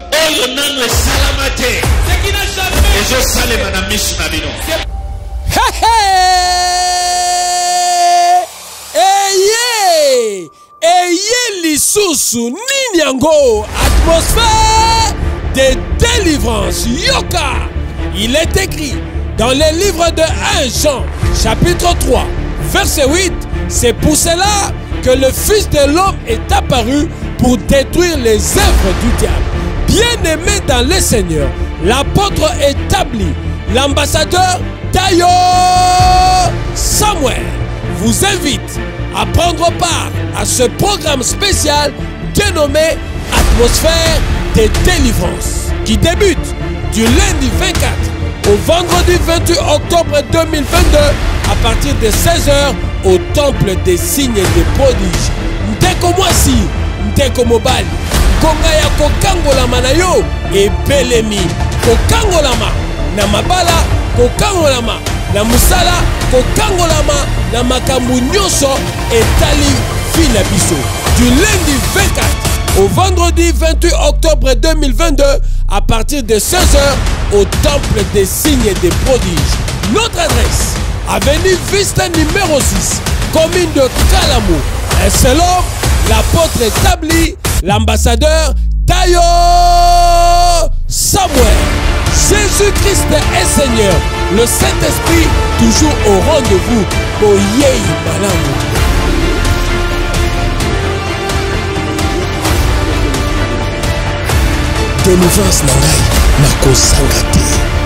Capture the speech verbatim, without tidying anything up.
Ce qui n'a jamais été. Eye, eye lisusu ninyango, atmosphère de délivrance. Yoka. Il est écrit dans les livres de premier Jean, chapitre trois, verset huit. C'est pour cela que le Fils de l'homme est apparu pour détruire les œuvres du diable. Bien-aimé dans le Seigneur, l'apôtre établi, l'ambassadeur Dayo Samuel vous invite à prendre part à ce programme spécial dénommé Atmosphère des délivrances, qui débute du lundi vingt-quatre au vendredi vingt-huit octobre deux mille vingt-deux à partir de seize heures au Temple des Signes et des Prodiges. Ndeko mwasi, ndeko mobali, konga ya kokangolama na yo ebelemi, kokangolama na mabala, kokangolama na musala, kokangolama na makambo nyonso etali fi na biso. Du lundi vingt-quatre au vendredi vingt-huit octobre deux mille vingt-deux à partir de seize heures au Temple des Signes et des Prodiges. Notre adresse: avenue Vista numéro six, commune de Kalamu. Et selon l'apôtre établi, l'ambassadeur Dayo Samuel. Jésus-Christ est Seigneur, le Saint-Esprit toujours au rendez-vous. Oyez Kalamu. Délivrance na ngai na kosanga te.